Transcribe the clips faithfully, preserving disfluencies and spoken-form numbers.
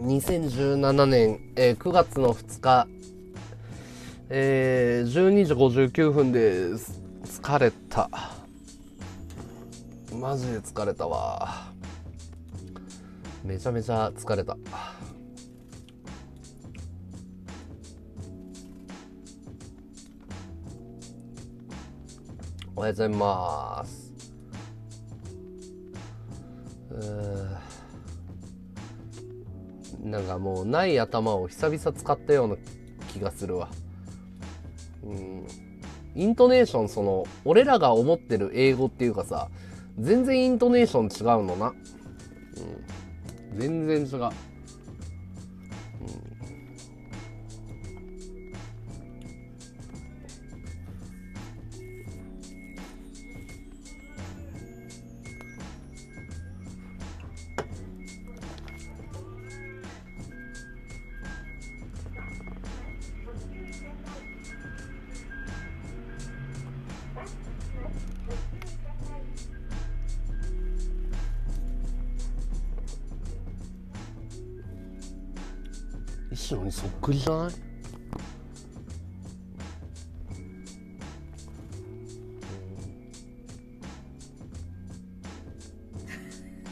にせんじゅうななねん、えー、くがつのふつか、えー、じゅうにじごじゅうきゅうふんです。疲れた。マジで疲れたわ。めちゃめちゃ疲れた。おはようございます。うーん、なんかもうない頭を久々使ったような気がするわ。うん、イントネーション、その俺らが思ってる英語っていうかさ、全然イントネーション違うのな。うん、全然違う。石野にそっくりじゃない？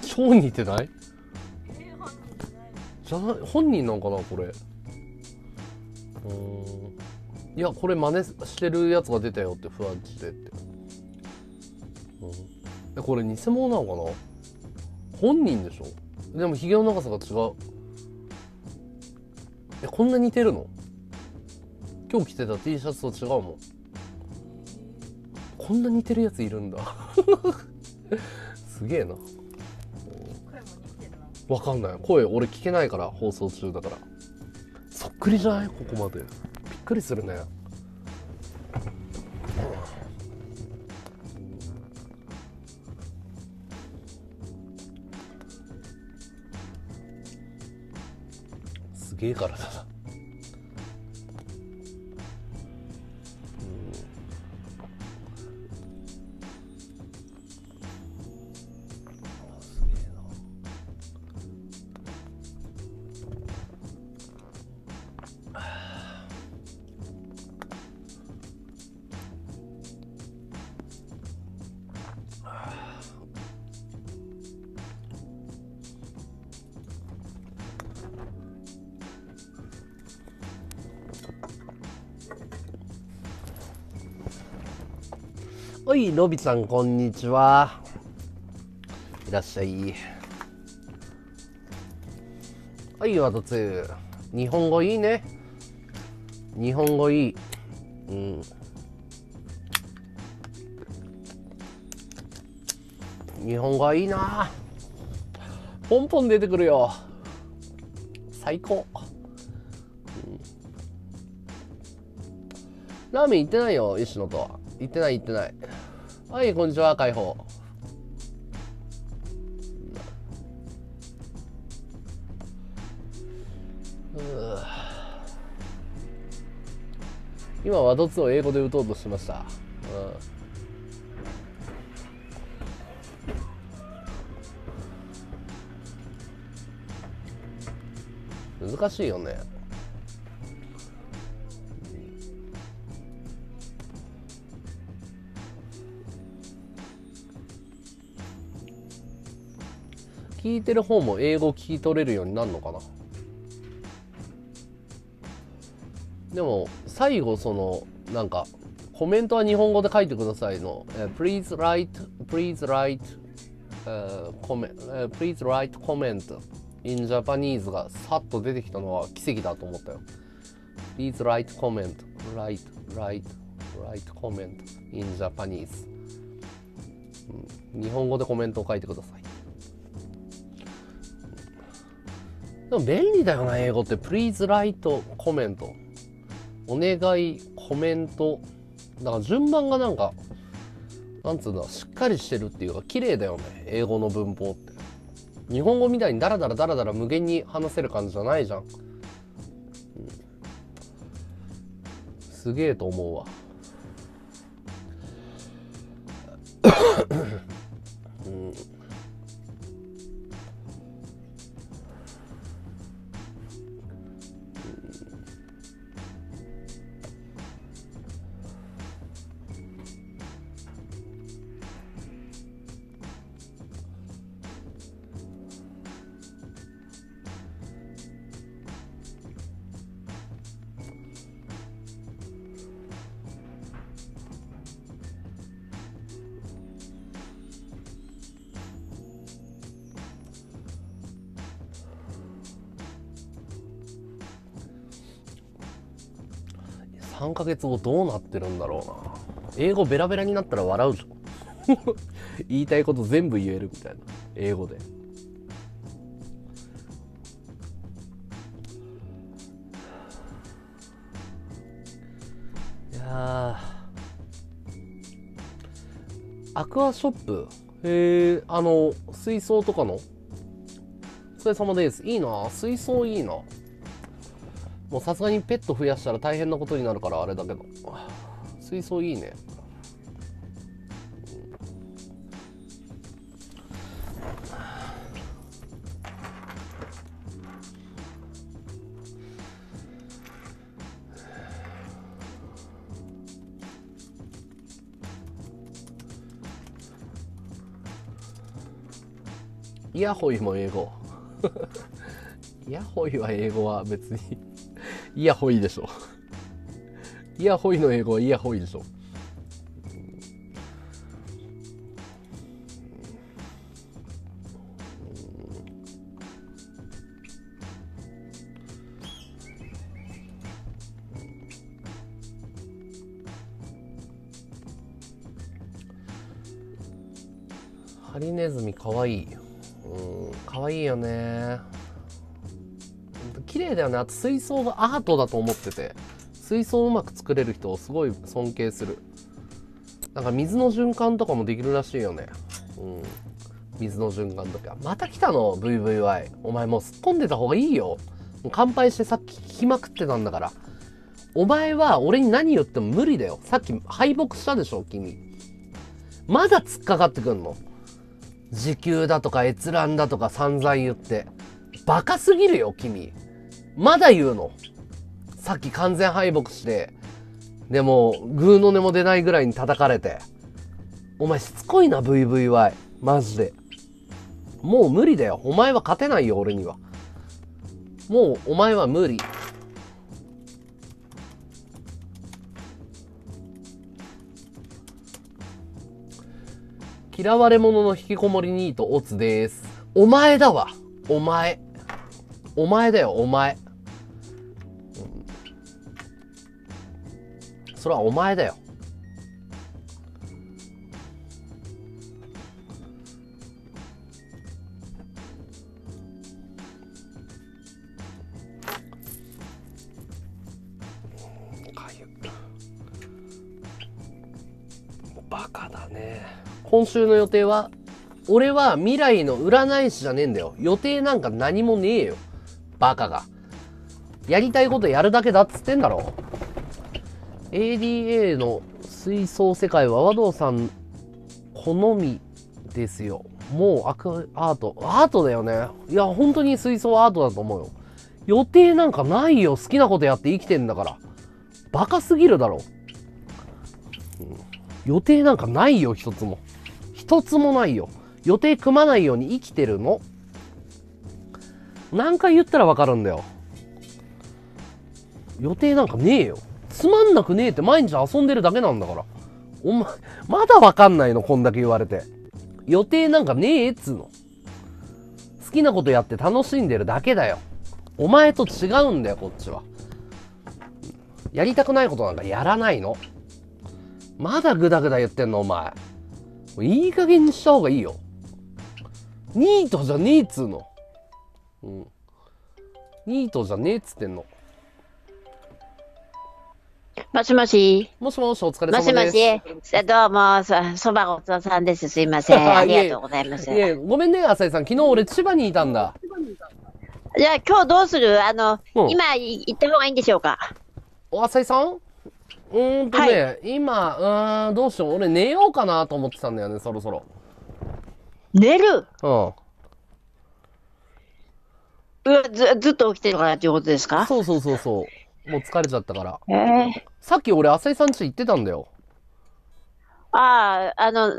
超似てない？じゃない、本人なんかなこれ。うん、いやこれ真似してるやつが出たよってフランチでって、うん、これ偽物なのかな、本人でしょ。でもひげの長さが違う。え、こんな似てるの？今日着てた T シャツと違うもん。こんな似てるやついるんだ。すげえな。声も似てるな。わかんない。声俺聞けないから、放送中だから。そっくりじゃない？ここまで。びっくりするね。すげえからだな。おい、ロビさんこんにちは。いらっしゃい。おい、ワトツー。日本語いいね。日本語いい。うん。日本語はいいな。ポンポン出てくるよ。最高。うん、ラーメン行ってないよ、石野とは。行ってない行ってない。はい、こんにちは、解放。今はワトツーを英語で打とうとしました。うん、難しいよね。聞いてる方も英語聞き取れるようになるのかな。でも最後そのなんかコメントは日本語で書いてくださいの、uh, Please write Please write、uh, comment、uh, Please write comment in Japanese がさっと出てきたのは奇跡だと思ったよ。 Please write comment Write Write Write comment in Japanese、うん、日本語でコメントを書いてください。でも便利だよな英語って。 Please write comment お願いコメントだから順番がなんかなんつうんだ、しっかりしてるっていうか綺麗だよね英語の文法って。日本語みたいにダラダラダラダラ無限に話せる感じじゃないじゃん、うん、すげえと思うわ。うん、さんかげつごどうなってるんだろうな。英語ベラベラになったら笑うぞ言いたいこと全部言えるみたいな、英語で。いやアクアショップ、へえ、あの水槽とかの、お疲れ様です。いいな、水槽いいな。もうさすがにペット増やしたら大変なことになるからあれだけど、水槽いいね。イヤホイも英語イヤホイは英語は別にイヤホイでしょ。イヤホイの英語はイヤホイでしょ。ハリネズミかわいい。かわいいよね。綺麗だよね。あと水槽がアートだと思ってて、水槽をうまく作れる人をすごい尊敬する。なんか水の循環とかもできるらしいよね。うん、水の循環とか。また来たの ブイブイワイ。お前もうすっ込んでた方がいいよ。もう乾杯してさっき聞きまくってたんだから。お前は俺に何言っても無理だよ。さっき敗北したでしょ、君。まだ突っかかってくんの。時給だとか閲覧だとか散々言って。バカすぎるよ、君。まだ言うの。さっき完全敗北して、でも、グーの音も出ないぐらいに叩かれて。お前しつこいな、ブイブイワイ。マジで。もう無理だよ。お前は勝てないよ、俺には。もう、お前は無理。嫌われ者の引きこもりニートオツです。お前だわ。お前。お前だよ、お前。うん、それはお前だよ。かゆい。もうバカだね。今週の予定は、俺は未来の占い師じゃねえんだよ。予定なんか何もねえよ。バカが。やりたいことやるだけだっつってんだろ。エーディーエー の水槽世界は和道さん好みですよ。もうアクアート。アートだよね。いや、本当に水槽はアートだと思うよ。予定なんかないよ。好きなことやって生きてんだから。バカすぎるだろ。うん、予定なんかないよ、一つも。一つもないよ。予定組まないように生きてるの。何回言ったらわかるんだよ。予定なんかねえよ。つまんなくねえって、毎日遊んでるだけなんだから。お前、まだわかんないの、こんだけ言われて。予定なんかねえっつうの。好きなことやって楽しんでるだけだよ。お前と違うんだよ、こっちは。やりたくないことなんかやらないの。まだグダグダ言ってんの、お前。いい加減にした方がいいよ。ニートじゃねえっつうの。うん。ニートじゃねえっつってんの。もしもし。もしもし、お疲れ様です。もしもし。どうも、そ、そばごとさんです。すいません。ありがとうございます。いや、ごめんね、浅井さん。昨日俺、千葉にいたんだ。じゃあ、今日どうする？あの、うん、今、行った方がいいんでしょうか。お、浅井さん？うんとね、はい、今、うーん、どうしよう。俺寝ようかなと思ってたんだよね、そろそろ。寝る？うん。ず、ずっと起きてるからっていうことですか？そうそうそうそう。もう疲れちゃったから。えー、さっき俺、浅井さん家行ってたんだよ。ああ、あの、あの、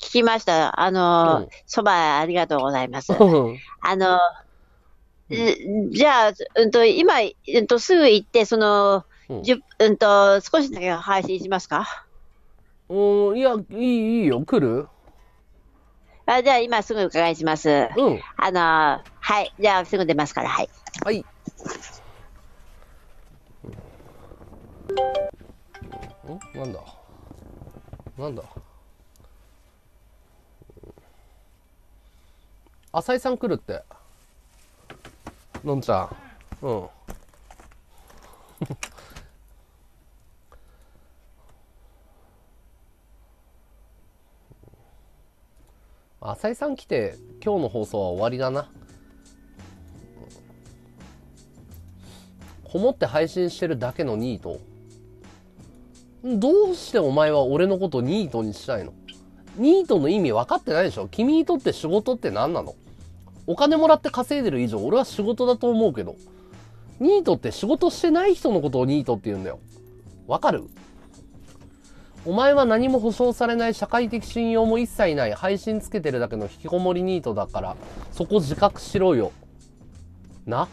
聞きました。あの、そば、うん、ありがとうございます。あの、うん、じゃあ、うんと、今、うんと、すぐ行って、その、うんと、少しだけ配信しますか？うん、いや、いい、いいよ、来る？あ、じゃあ、今すぐお伺いします。うん。あのー、はい、じゃあ、すぐ出ますから、はい。はい。んなんだなんだ浅井さん来るってのんちゃん、うん浅井さん来て今日の放送は終わりだな。こもって配信してるだけのニート、どうしてお前は俺のことニートにしたいの？ニートの意味分かってないでしょ。君にとって仕事って何なの？お金もらって稼いでる以上俺は仕事だと思うけど、ニートって仕事してない人のことをニートって言うんだよ。わかる？お前は何も保証されない、社会的信用も一切ない、配信つけてるだけの引きこもりニートだから、そこ自覚しろよな。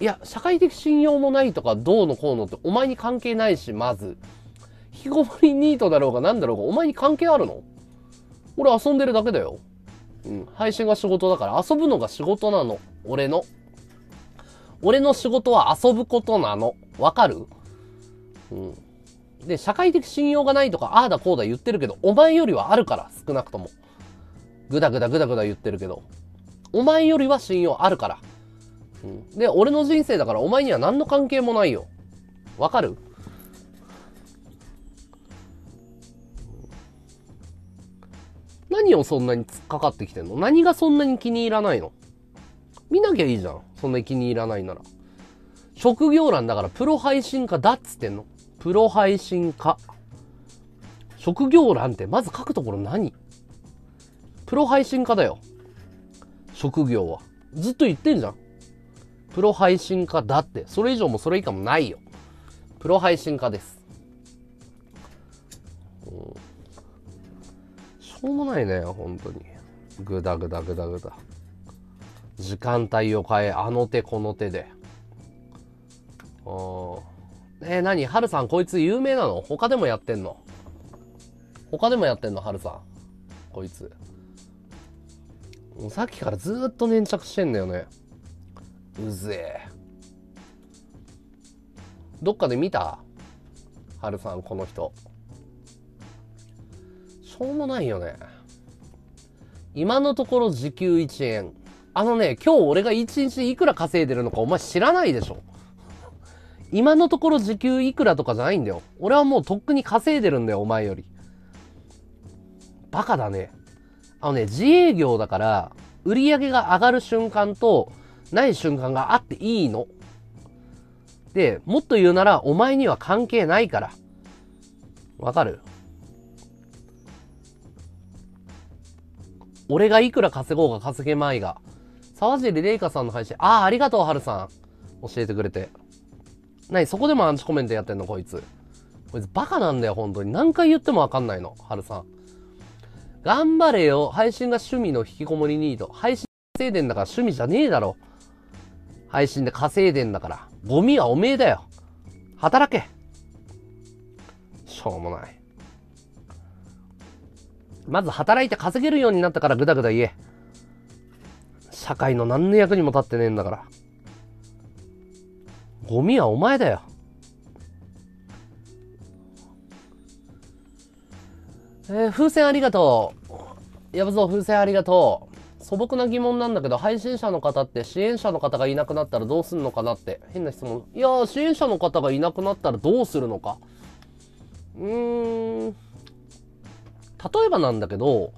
いや、社会的信用もないとかどうのこうのってお前に関係ないし、まず引きこもりニートだろうがなんだろうがお前に関係あるの？俺遊んでるだけだよ。うん、配信が仕事だから遊ぶのが仕事なの。俺の俺の仕事は遊ぶことなの。わかる？うん。で、社会的信用がないとかああだこうだ言ってるけど、お前よりはあるから、少なくとも。ぐだぐだぐだぐだ言ってるけど、お前よりは信用あるから。うん、で、俺の人生だからお前には何の関係もないよ。わかる？何をそんなに突っかかってきてんの？何がそんなに気に入らないの？見なきゃいいじゃん。そんなに気に入らないなら。職業欄だからプロ配信家だっつってんの。プロ配信家。職業欄ってまず書くところ何？プロ配信家だよ。職業は。ずっと言ってんじゃん。プロ配信家だって。それ以上もそれ以下もないよ。プロ配信家です。しょうもないね、本当に。ぐだぐだぐだぐだ。時間帯を変え、あの手この手で。あー。えー、何？ハルさんこいつ有名なの？他でもやってんの？他でもやってんの？ハルさんこいつもうさっきからずーっと粘着してんだよね。うぜえ。どっかで見た？ハルさんこの人しょうもないよね。今のところ時給いちえん。あのね、今日俺がいちにちいくら稼いでるのかお前知らないでしょ。今のところ時給いくらとかじゃないんだよ。俺はもうとっくに稼いでるんだよ、お前より。バカだね。あのね、自営業だから、売り上げが上がる瞬間と、ない瞬間があっていいの。で、もっと言うなら、お前には関係ないから。わかる？俺がいくら稼ごうが稼げまいが。沢尻玲香さんの配信、ああ、ありがとう、春さん。教えてくれて。なに、そこでもアンチコメントやってんのこいつ。こいつバカなんだよ、本当に。何回言ってもわかんないの、ハルさん。頑張れよ。配信が趣味の引きこもりニート。配信稼いでんだから趣味じゃねえだろ。配信で稼いでんだから。ゴミはおめえだよ。働け。しょうもない。まず働いて稼げるようになったからぐだぐだ言え。社会の何の役にも立ってねえんだから。ゴミはお前だよ。えー、風船ありがとう。やぶぞ風船ありがとう。素朴な疑問なんだけど、配信者の方って支援者の方がいなくなったらどうするのかなって。変な質問。いやー、支援者の方がいなくなったらどうするのか。うーん。例えばなんだけど、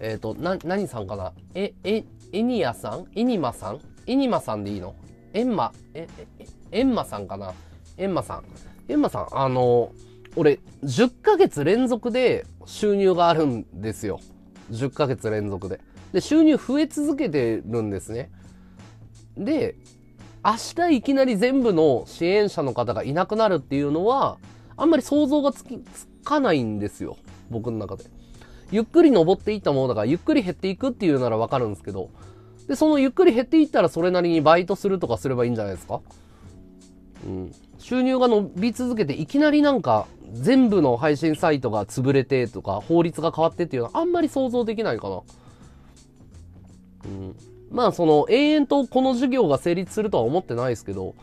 えっと、な、何さんかな。え、え、エニアさん？エニマさん？エニマさんでいいの？エンマ、え、え、エンマさんかな？エンマさん。エンマさん、あの、俺、じゅっかげつ連続で収入があるんですよ。じゅっかげつ連続で。で、収入増え続けてるんですね。で、明日いきなり全部の支援者の方がいなくなるっていうのは、あんまり想像がつき、つかないんですよ。僕の中で。ゆっくり登っていったものだから、ゆっくり減っていくっていうならわかるんですけど、で、そのゆっくり減っていったらそれなりにバイトするとかすればいいんじゃないですか。うん。収入が伸び続けていきなりなんか全部の配信サイトが潰れてとか法律が変わってっていうのはあんまり想像できないかな。うん。まあその永遠とこの授業が成立するとは思ってないですけど、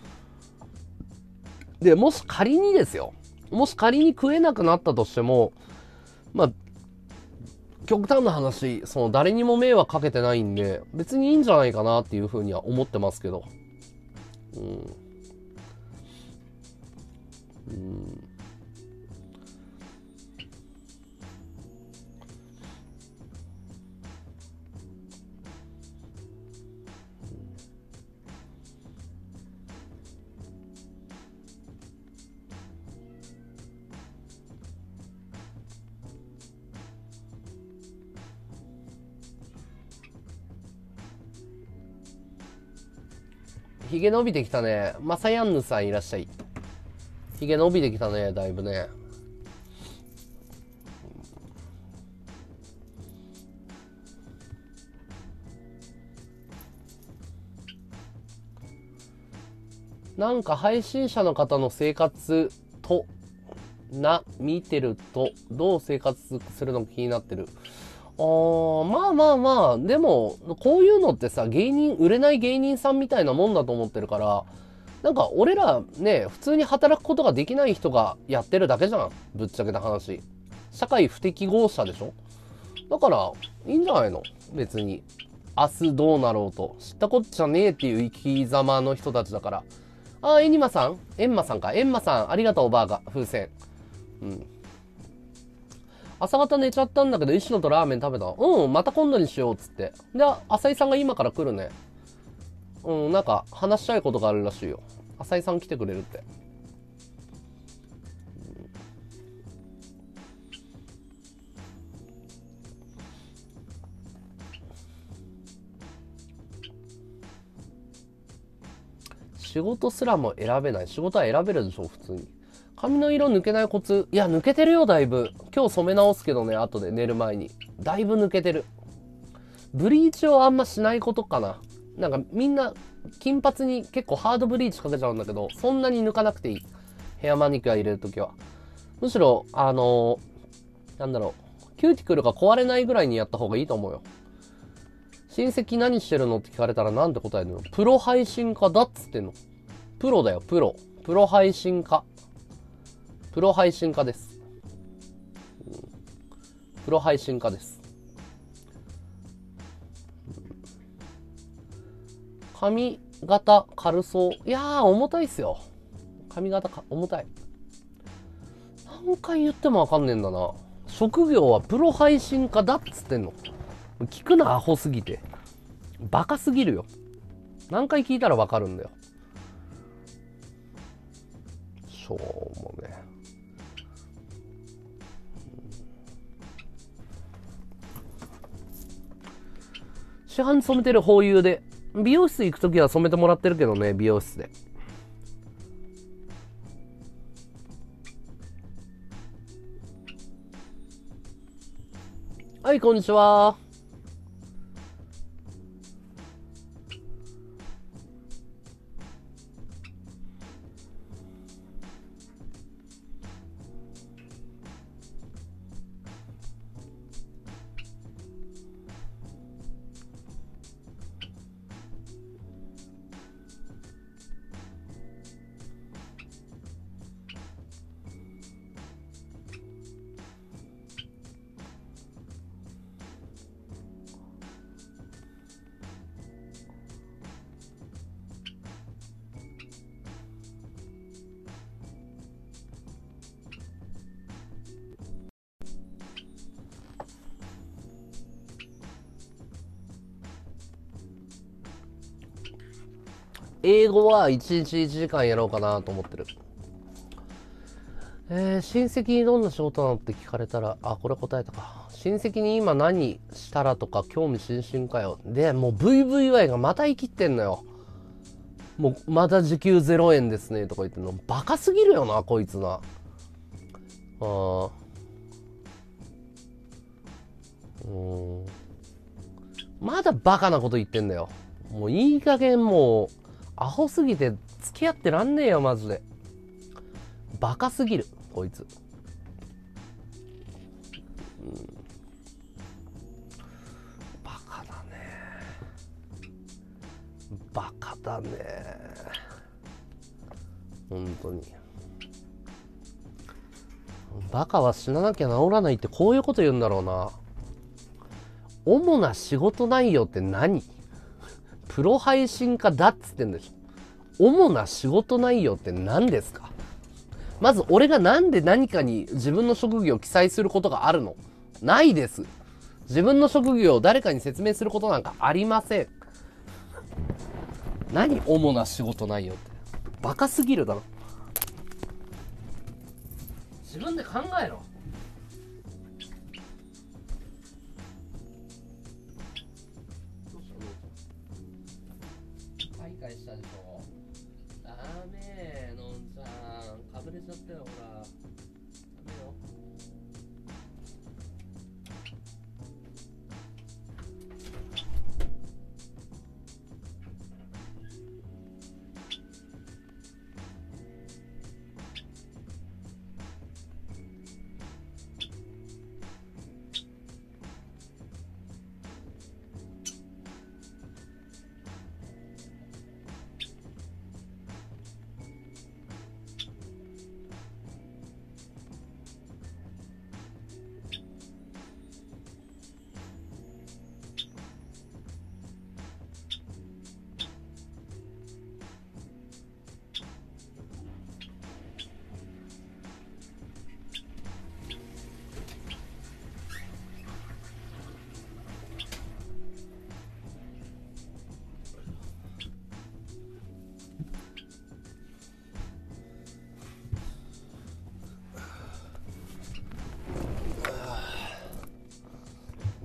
で、もし仮にですよ。もし仮に食えなくなったとしても、まあ、極端な話、その誰にも迷惑かけてないんで、別にいいんじゃないかなっていうふうには思ってますけど。うん。うん。ひげ伸びてきたね。マサヤンヌさんいらっしゃい。ひげ伸びてきたね、だいぶね。なんか配信者の方の生活とな見てるとどう生活するのか気になってる。あまあまあまあ、でも、こういうのってさ、芸人、売れない芸人さんみたいなもんだと思ってるから、なんか俺らね、普通に働くことができない人がやってるだけじゃん。ぶっちゃけた話。社会不適合者でしょ？だから、いいんじゃないの？別に。明日どうなろうと。知ったこっちゃねえっていう生き様の人たちだから。ああ、エニマさん？エンマさんか。エンマさん、ありがとう、バーガー。風船。うん。朝方寝ちゃったんだけど、石野とラーメン食べた。うん、また今度にしようっつって。で、浅井さんが今から来るね。うん、なんか話したいことがあるらしいよ。浅井さん来てくれるって。仕事すらも選べない。仕事は選べるでしょ、普通に。髪の色抜けないコツ。いや、抜けてるよ、だいぶ。今日染め直すけどね、後で寝る前に。だいぶ抜けてる。ブリーチをあんましないことかな。なんかみんな、金髪に結構ハードブリーチかけちゃうんだけど、そんなに抜かなくていい。ヘアマニキュア入れるときは。むしろ、あのー、なんだろう。キューティクルが壊れないぐらいにやった方がいいと思うよ。親戚何してるのって聞かれたらなんて答えるの？プロ配信家だっつってんの。プロだよ、プロ。プロ配信家。プロ配信家です。プロ配信家です。髪型軽そう。いやー、重たいっすよ。髪型か重たい。何回言ってもわかんねえんだな。職業はプロ配信家だっつってんの。聞くな、アホすぎて。バカすぎるよ。何回聞いたらわかるんだよ。そうもね。市販染めてるホーユーで、美容室行くときは染めてもらってるけどね、美容室で。はい、こんにちは。英語はいちにちいちじかんやろうかなと思ってる。えー、親戚にどんな仕事なのって聞かれたら、あ、これ答えたか。親戚に今何したらとか興味津々かよ。で、もう ブイブイワイ がまた生きてんのよ。もうまた時給ゼロえんですねとか言ってんの。バカすぎるよな、こいつな。あー。うん。まだバカなこと言ってんだよ。もういい加減もう、アホすぎて付き合ってらんねえよ、マジで。バカすぎる、こいつ。うん、バカだね。バカだね。本当に。バカは死ななきゃ治らないってこういうこと言うんだろうな。主な仕事内容って何？プロ配信家だっつってんでしょ。主な仕事内容って何ですか？まず俺がなんで何かに自分の職業を記載することがあるの？ないです。自分の職業を誰かに説明することなんかありません。何主な仕事内容って。バカすぎるだろ。自分で考えろ。開会したでしょ。ダメー、のんちゃん。かぶれちゃったよ、ほら。ダメよ。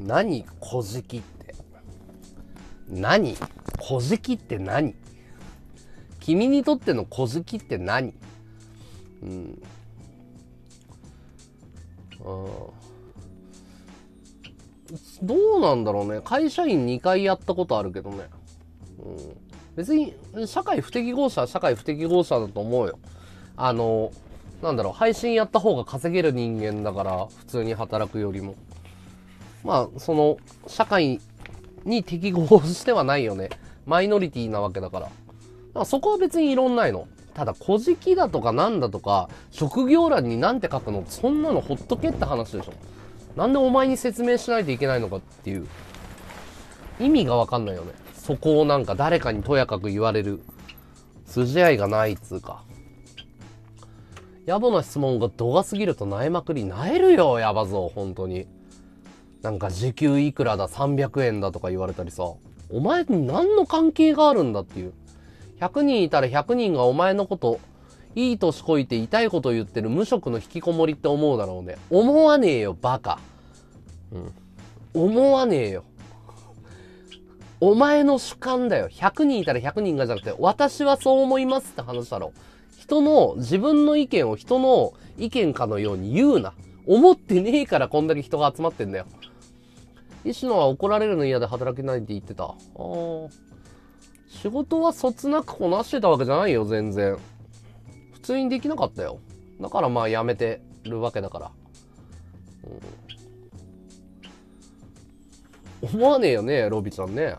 何小じきって何小じきって何君にとっての小じきって何。うんあどうなんだろうね。会社員にかいやったことあるけどね、うん、別に社会不適合者は社会不適合者だと思うよ。あのなんだろう、配信やった方が稼げる人間だから普通に働くよりもまあ、その、社会に適合してはないよね。マイノリティなわけだから。だからそこは別に異論ないの。ただ、小じきだとかなんだとか、職業欄になんて書くの、そんなのほっとけって話でしょ。なんでお前に説明しないといけないのかっていう。意味がわかんないよね。そこをなんか誰かにとやかく言われる。筋合いがないっつうか。野暮な質問が度が過ぎると萎えまくり。萎えるよ、やばぞ、本当に。なんか時給いくらださんびゃくえんだとか言われたりさ、お前に何の関係があるんだっていう。ひゃくにんいたらひゃくにんがお前のこといい年こいて痛いこと言ってる無職の引きこもりって思うだろうね。思わねえよバカ、うん、思わねえよ。お前の主観だよ。ひゃくにんいたらひゃくにんがじゃなくて私はそう思いますって話だろ。人の自分の意見を人の意見かのように言うな。思ってねえからこんだけ人が集まってんだよ。石野は怒られるの嫌で働けないって言ってた。ああ。仕事はそつなくこなしてたわけじゃないよ、全然。普通にできなかったよ。だからまあ辞めてるわけだから。うん、思わねえよね、ロビちゃんね。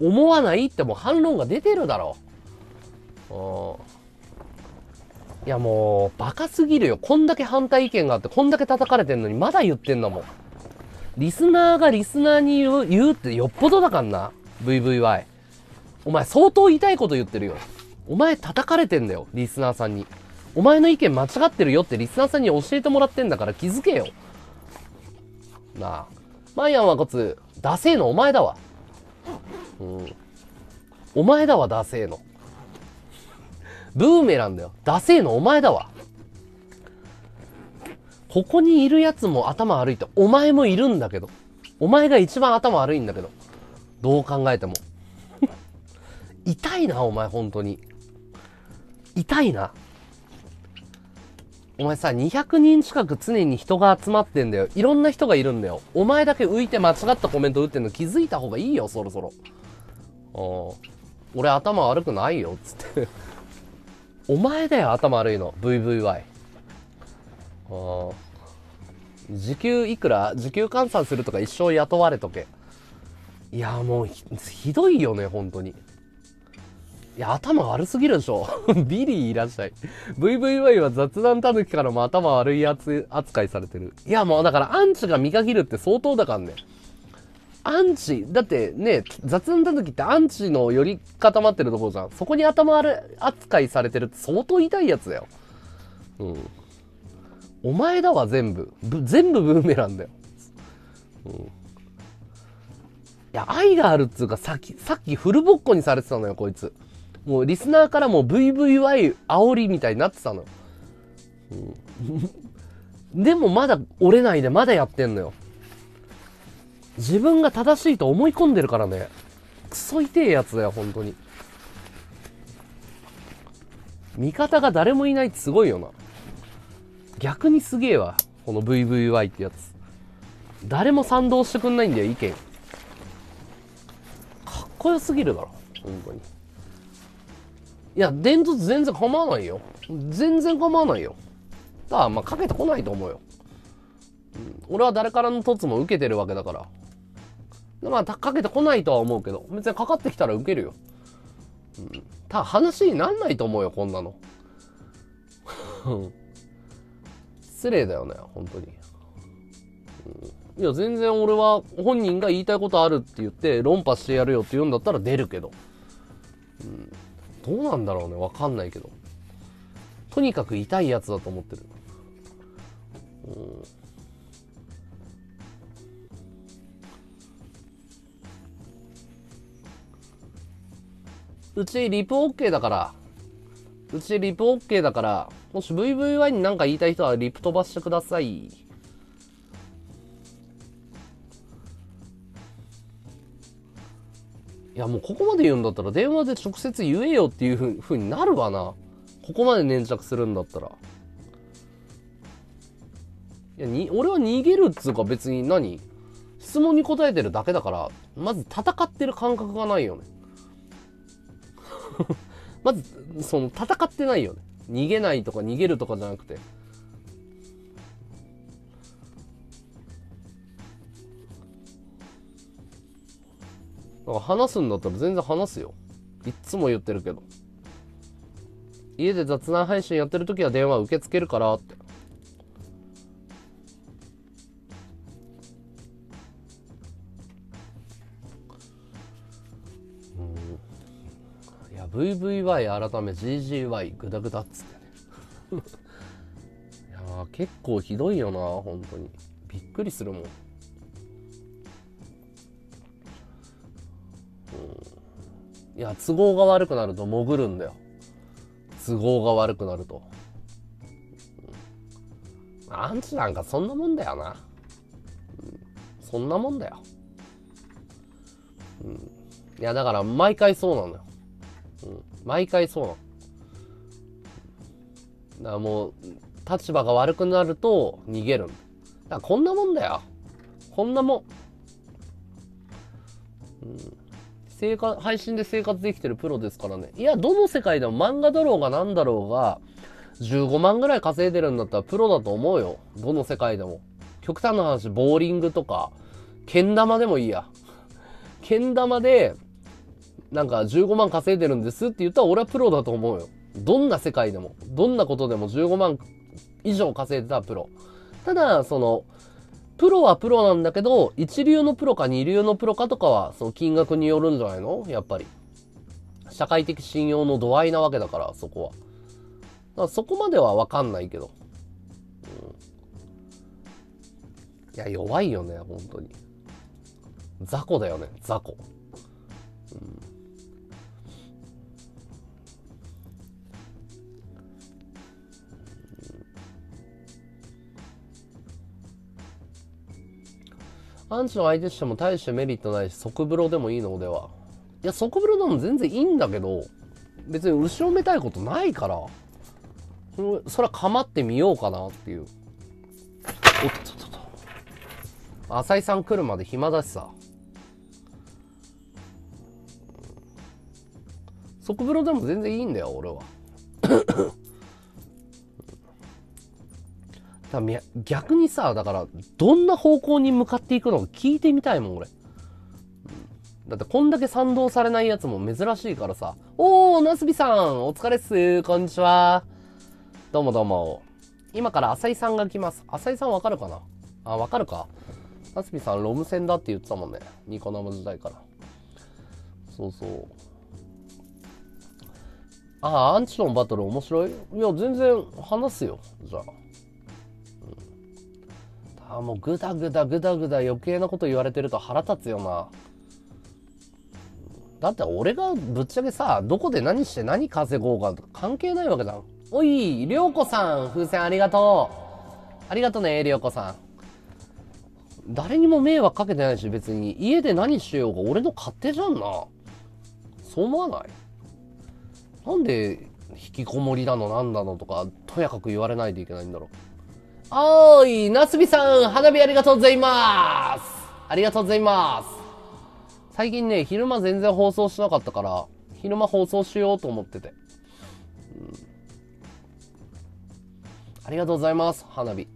思わないってもう反論が出てるだろ。うん。いやもう、バカすぎるよ。こんだけ反対意見があって、こんだけ叩かれてんのにまだ言ってんだもん。リスナーがリスナーに言う、言うってよっぽどだかんな。ブイブイワイ。お前相当痛いこと言ってるよ。お前叩かれてんだよ、リスナーさんに。お前の意見間違ってるよってリスナーさんに教えてもらってんだから気づけよ。なあ。マイアンはこつ、ダセーのお前だわ。うん。お前だわ、ダセーの。ブーメランだよ。ダセーのお前だわ。ここにいるやつも頭悪いと。お前もいるんだけど。お前が一番頭悪いんだけど。どう考えても。痛いな、お前、本当に。痛いな。お前さ、にひゃくにん近く常に人が集まってんだよ。いろんな人がいるんだよ。お前だけ浮いて間違ったコメント打ってんの気づいた方がいいよ、そろそろ。ああ。俺頭悪くないよ、つって。お前だよ、頭悪いの。ブイブイワイ。あ時給いくら時給換算するとか一生雇われとけ。いやもう ひ, ひどいよね本当に。いや、頭悪すぎるでしょ。ビリーいらっしゃい。ブイブイワイ は雑談たぬきからも頭悪いやつ扱いされてる。いや、もうだからアンチが見限るって相当だからね。アンチ、だってね、雑談たぬきってアンチの寄り固まってるところじゃん。そこに頭悪い扱いされてるって相当痛いやつだよ。うん。お前だわ、全部。ぶ全部ブーメランだよ。うん。いや、愛があるっつうか、さっき、さっきフルボッコにされてたのよ、こいつ。もう、リスナーからも ブイブイワイ 煽りみたいになってたのよ。うん、でも、まだ折れないで、まだやってんのよ。自分が正しいと思い込んでるからね。クソ痛えやつだよ、本当に。味方が誰もいないってすごいよな。逆にすげえわ、この ブイブイワイ ってやつ。誰も賛同してくんないんだよ、意見。かっこよすぎるだろ、本当に。いや、伝説全然構わないよ。全然構わないよ。だから、まあ、かけてこないと思うよ。うん、俺は誰からの凸も受けてるわけだから。まあ、かけてこないとは思うけど、別にかかってきたら受けるよ。うん、ただ、話になんないと思うよ、こんなの。失礼だよね、本当に。うんいや、全然俺は本人が言いたいことあるって言って論破してやるよって言うんだったら出るけど。うん。どうなんだろうね。わかんないけど。とにかく痛いやつだと思ってる。うん。うちリプ OK だから。うちリプ OK だから。もし ブイブイワイ に何か言いたい人はリプ飛ばしてください。いやもうここまで言うんだったら電話で直接言えよっていうふう、ふうになるわな。ここまで粘着するんだったら。いやに俺は逃げるっつうか別に何質問に答えてるだけだから、まず戦ってる感覚がないよね。まず、その戦ってないよね。逃げないとか逃げるとかじゃなくて。話すんだったら全然話すよ。いっつも言ってるけど。家で雑談配信やってる時は電話受け付けるからって。うん。いや、ブイブイワイ 改め ジージーワイ グダグダっつってね。いや、結構ひどいよな、本当に。びっくりするもん。いや、都合が悪くなると潜るんだよ。都合が悪くなると。うん、アンチなんかそんなもんだよな。うん、そんなもんだよ。うん、いや、だから毎回そうなのよ。うん、毎回そうなの。だからもう、立場が悪くなると逃げるんだ。だからこんなもんだよ。こんなもん。うん生活配信で生活できてるプロですからね。いや、どの世界でも漫画だろうが何だろうが、じゅうごまんぐらい稼いでるんだったらプロだと思うよ。どの世界でも。極端な話、ボーリングとか、けん玉でもいいや。けん玉で、なんかじゅうごまん稼いでるんですって言ったら俺はプロだと思うよ。どんな世界でも、どんなことでもじゅうごまん以上稼いでたらプロ。ただ、その、プロはプロなんだけど、一流のプロか二流のプロかとかは、その金額によるんじゃないのやっぱり。社会的信用の度合いなわけだから、そこは。だからそこまではわかんないけど。うん、いや、弱いよね、本当に。雑魚だよね、雑魚。うん、アンチの相手しても大してメリットないし、即風呂でもいいのでは。いや、即風呂でも全然いいんだけど、別に後ろめたいことないから、そ, そら構ってみようかなっていう。おっとっとっと。浅井さん来るまで暇だしさ。即風呂でも全然いいんだよ、俺は。だ逆にさ、だから、どんな方向に向かっていくのか聞いてみたいもん、俺。だってこんだけ賛同されないやつも珍しいからさ。おー、なすびさん、お疲れっす。こんにちは。どうもどうも。今から浅井さんが来ます。浅井さんわかるかなあ、わかるか。なすびさん、ロム線だって言ってたもんね。ニコ生時代から。そうそう。あ、アンチとのバトル面白い？いや、全然話すよ。じゃあ。うん、あ、もうグダグダグダグダ余計なこと言われてると腹立つよな。だって俺がぶっちゃけさ、どこで何して何稼ごうか関係ないわけだん。おい、りょうこさん、風船ありがとう。ありがとね、りょうこさん。誰にも迷惑かけてないし、別に家で何しようが俺の勝手じゃんな。そう思わない？なんで引きこもりだのなんだのとかとやかく言われないといけないんだろう。おーい、なすびさん、花火ありがとうございます。ありがとうございます。最近ね、昼間全然放送しなかったから、昼間放送しようと思ってて、うん、ありがとうございます。花火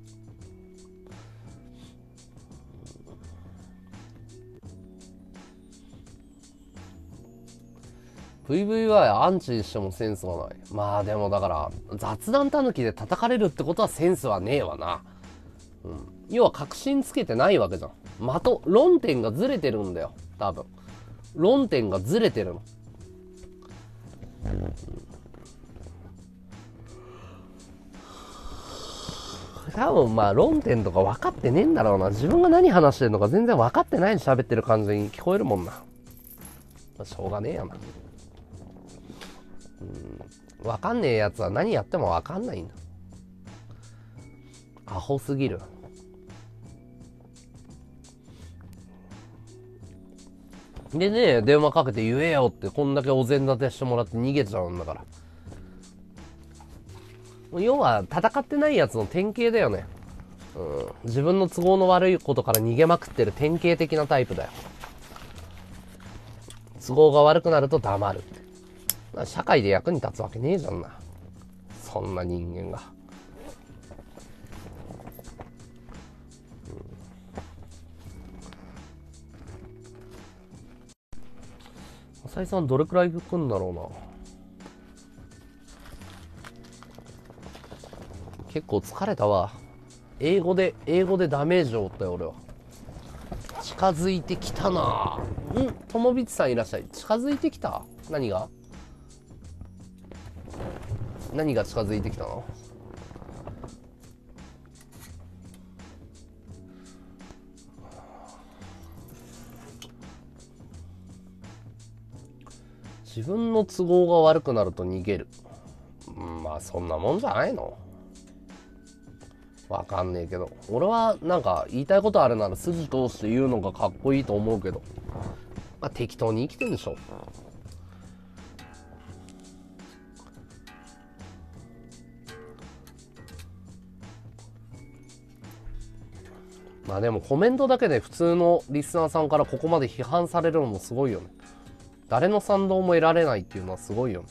ブイブイ はアンチしてもセンスがない。まあでもだから雑談たぬきで叩かれるってことはセンスはねえわな。うん、要は確信つけてないわけじゃん。的、論点がずれてるんだよ。多分。論点がずれてるの。多分まあ論点とか分かってねえんだろうな。自分が何話してるのか全然分かってないで喋ってる感じに聞こえるもんな。まあ、しょうがねえやな。わかんねえやつは何やってもわかんないんだ。アホすぎる。でね、電話かけて言えよってこんだけお膳立てしてもらって逃げちゃうんだから。要は戦ってないやつの典型だよね、うん、自分の都合の悪いことから逃げまくってる典型的なタイプだよ。都合が悪くなると黙るって、社会で役に立つわけねえじゃんな、そんな人間が。浅井さんどれくらい来んだろうな。結構疲れたわ。英語で英語でダメージを負ったよ俺は。近づいてきたな。うん、友光さんいらっしゃい。近づいてきた。何が何が近づいてきたの？自分の都合が悪くなると逃げる。まあそんなもんじゃないの？わかんねえけど、俺はなんか言いたいことあるなら筋通して言うのがかっこいいと思うけど、まあ適当に生きてるでしょ。まあでもコメントだけで普通のリスナーさんからここまで批判されるのもすごいよね。誰の賛同も得られないっていうのはすごいよね。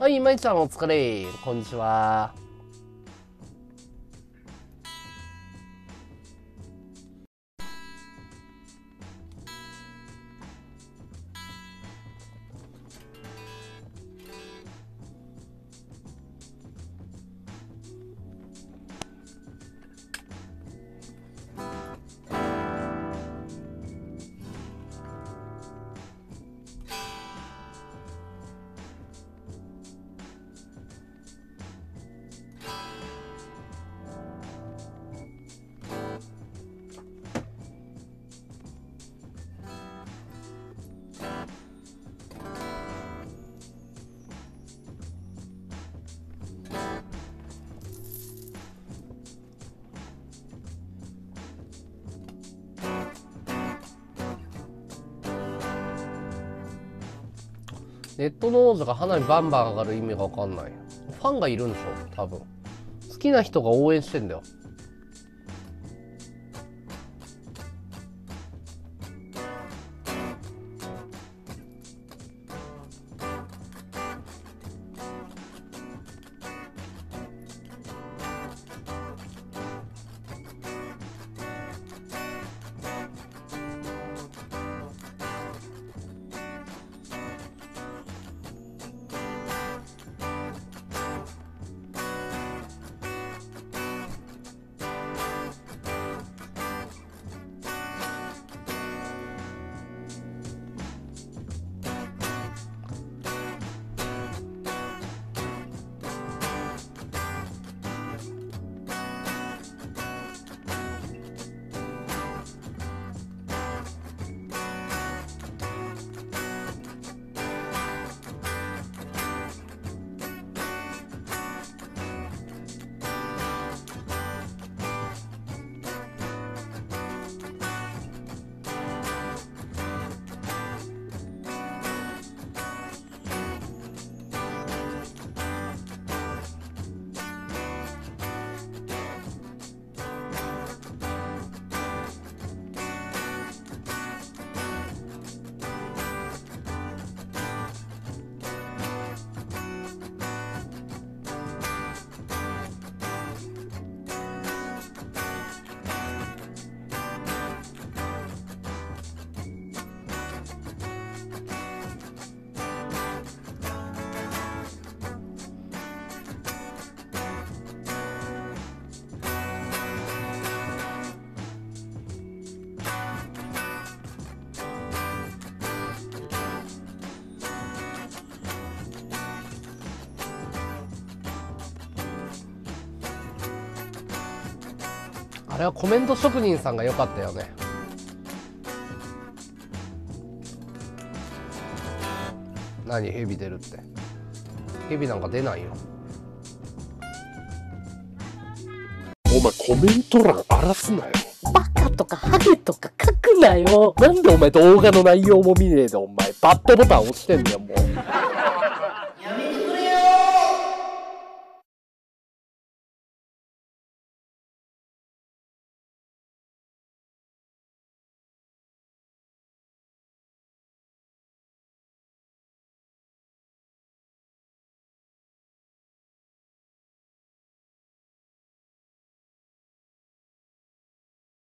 はい、まいちゃんお疲れ。こんにちは。ネットの王座が花火バンバン上がる意味がわかんない。ファンがいるんでしょ、多分。好きな人が応援してんだよ。あれはコメント職人さんが良かったよね。何ヘビ出るって、ヘビなんか出ないよ。お前コメント欄荒らすなよ。バカとかハゲとか書くなよ。なんでお前動画の内容も見ねえでお前バッドボタン押してんだよもう。